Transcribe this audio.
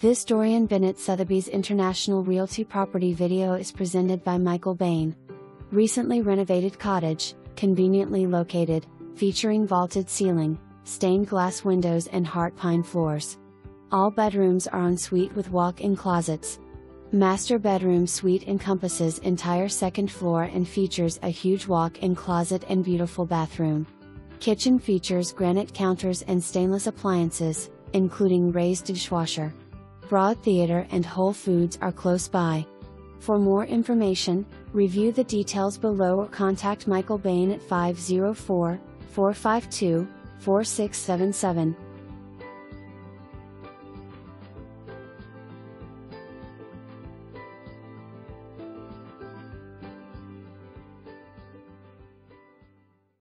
This Dorian Bennett Sotheby's International Realty property video is presented by Michael Bain. Recently renovated cottage, conveniently located, featuring vaulted ceiling, stained glass windows and heart pine floors. All bedrooms are en suite with walk-in closets. Master bedroom suite encompasses entire second floor and features a huge walk-in closet and beautiful bathroom. Kitchen features granite counters and stainless appliances, including raised dishwasher. Broad Theater and Whole Foods are close by. For more information, review the details below or contact Michael Bain at 504-452-4677.